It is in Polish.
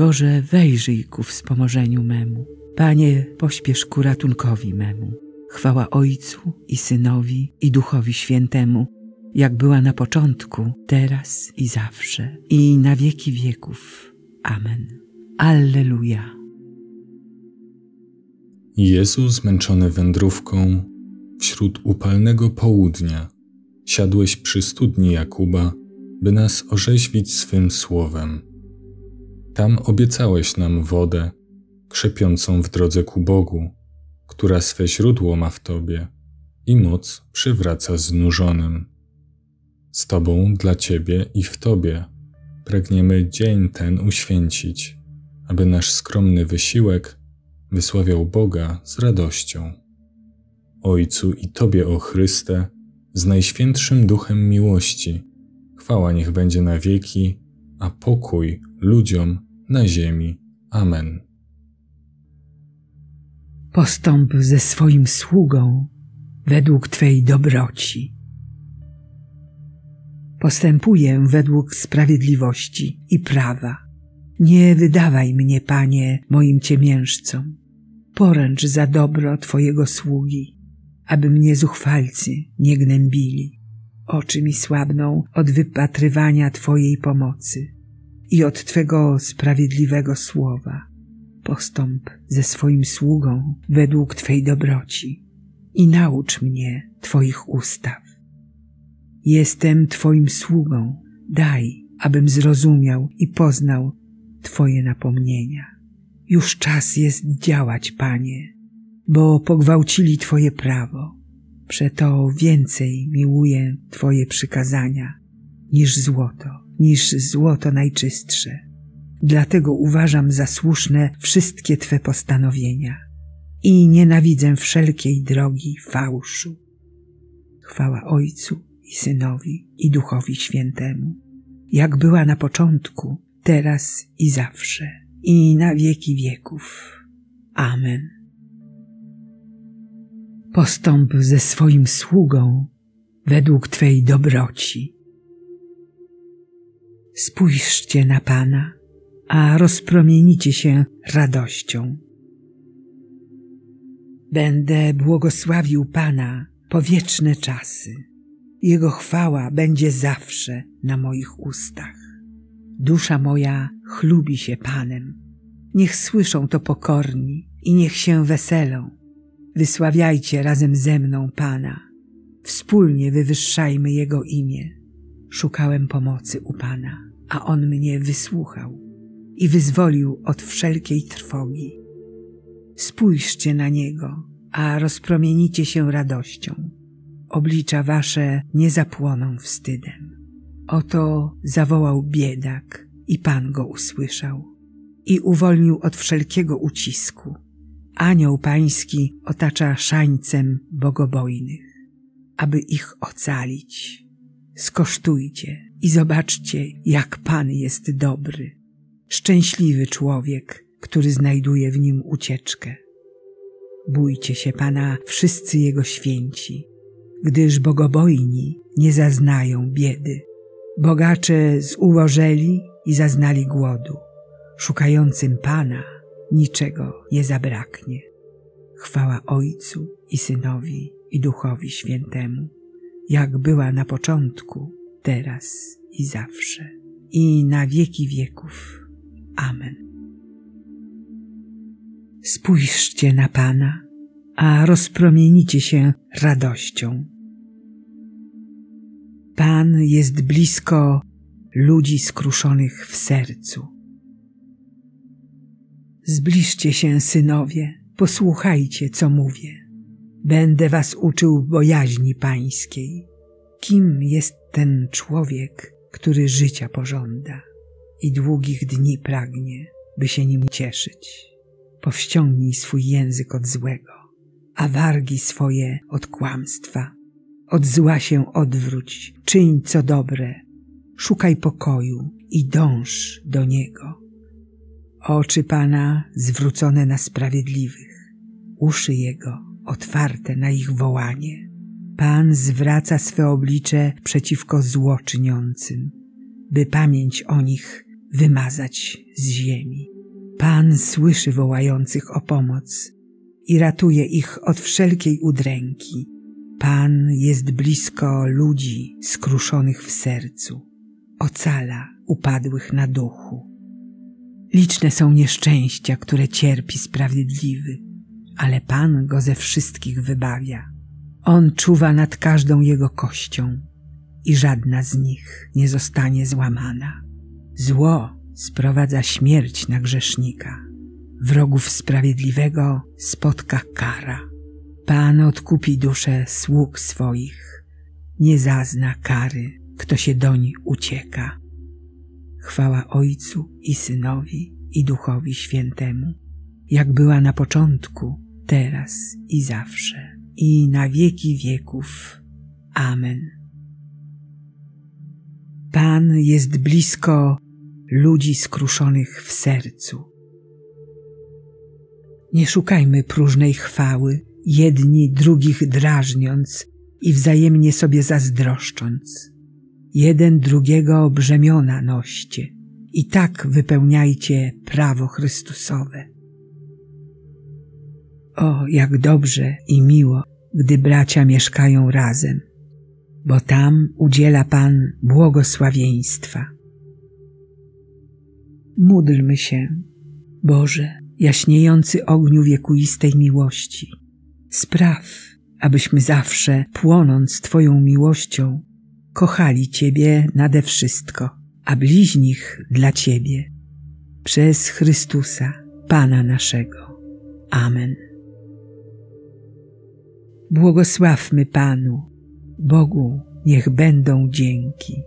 Boże, wejrzyj ku wspomożeniu memu. Panie, pośpiesz ku ratunkowi memu. Chwała Ojcu i Synowi, i Duchowi Świętemu, jak była na początku, teraz i zawsze, i na wieki wieków. Amen. Alleluja. Jezus, zmęczony wędrówką, wśród upalnego południa, siadłeś przy studni Jakuba, by nas orzeźwić swym słowem. Tam obiecałeś nam wodę, krzepiącą w drodze ku Bogu, która swe źródło ma w Tobie i moc przywraca znużonym. Z Tobą, dla Ciebie i w Tobie pragniemy dzień ten uświęcić, aby nasz skromny wysiłek wysławiał Boga z radością. Ojcu i Tobie, o Chryste, z Najświętszym Duchem miłości, chwała niech będzie na wieki, a pokój ludziom na ziemi. Amen. Postąp ze swoim sługą według Twej dobroci. Postępuję według sprawiedliwości i prawa. Nie wydawaj mnie, Panie, moim ciemiężcom. Poręcz za dobro Twojego sługi, aby mnie zuchwalcy nie gnębili. Oczy mi słabną od wypatrywania Twojej pomocy i od Twego sprawiedliwego słowa. Postąp ze swoim sługą według Twej dobroci i naucz mnie Twoich ustaw. Jestem Twoim sługą, daj, abym zrozumiał i poznał Twoje napomnienia. Już czas jest działać, Panie, bo pogwałcili Twoje prawo. Przeto więcej miłuję Twoje przykazania niż złoto najczystsze. Dlatego uważam za słuszne wszystkie Twe postanowienia i nienawidzę wszelkiej drogi fałszu. Chwała Ojcu i Synowi, i Duchowi Świętemu, jak była na początku, teraz i zawsze, i na wieki wieków. Amen. Postąp ze swoim sługą według Twej dobroci. Spójrzcie na Pana, a rozpromienicie się radością. Będę błogosławił Pana po wieczne czasy. Jego chwała będzie zawsze na moich ustach. Dusza moja chlubi się Panem. Niech słyszą to pokorni i niech się weselą. Wysławiajcie razem ze mną Pana. Wspólnie wywyższajmy Jego imię. Szukałem pomocy u Pana, a On mnie wysłuchał i wyzwolił od wszelkiej trwogi. Spójrzcie na Niego, a rozpromienicie się radością. Oblicza wasze nie zapłoną wstydem. Oto zawołał biedak i Pan go usłyszał i uwolnił od wszelkiego ucisku. Anioł Pański otacza szańcem bogobojnych, aby ich ocalić. Skosztujcie i zobaczcie, jak Pan jest dobry. Szczęśliwy człowiek, który znajduje w Nim ucieczkę. Bójcie się Pana wszyscy Jego święci, gdyż bogobojni nie zaznają biedy. Bogacze zubożeli i zaznali głodu. Szukającym Pana niczego nie zabraknie. Chwała Ojcu i Synowi, i Duchowi Świętemu, jak była na początku, teraz i zawsze, i na wieki wieków. Amen. Spójrzcie na Pana, a rozpromienicie się radością. Pan jest blisko ludzi skruszonych w sercu. Zbliżcie się, synowie, posłuchajcie, co mówię. Będę was uczył bojaźni Pańskiej. Kim jest ten człowiek, który życia pożąda i długich dni pragnie, by się nim cieszyć? Powściągnij swój język od złego, a wargi swoje od kłamstwa. Od zła się odwróć, czyń co dobre, szukaj pokoju i dąż do niego. Oczy Pana zwrócone na sprawiedliwych, uszy Jego otwarte na ich wołanie. Pan zwraca swe oblicze przeciwko złoczyniącym, by pamięć o nich wymazać z ziemi. Pan słyszy wołających o pomoc i ratuje ich od wszelkiej udręki. Pan jest blisko ludzi skruszonych w sercu, ocala upadłych na duchu. Liczne są nieszczęścia, które cierpi sprawiedliwy, ale Pan go ze wszystkich wybawia. On czuwa nad każdą jego kością i żadna z nich nie zostanie złamana. Zło sprowadza śmierć na grzesznika. Wrogów sprawiedliwego spotka kara. Pan odkupi duszę sług swoich. Nie zazna kary, kto się doń ucieka. Chwała Ojcu i Synowi, i Duchowi Świętemu, jak była na początku, teraz i zawsze, i na wieki wieków. Amen. Pan jest blisko ludzi skruszonych w sercu. Nie szukajmy próżnej chwały, jedni drugich drażniąc i wzajemnie sobie zazdroszcząc. Jeden drugiego brzemiona noście i tak wypełniajcie prawo Chrystusowe. O, jak dobrze i miło, gdy bracia mieszkają razem, bo tam udziela Pan błogosławieństwa. Módlmy się, Boże, jaśniejący ogniu wiekuistej miłości. Spraw, abyśmy zawsze, płonąc Twoją miłością, kochali Ciebie nade wszystko, a bliźnich dla Ciebie. Przez Chrystusa, Pana naszego. Amen. Błogosławmy Panu, Bogu niech będą dzięki.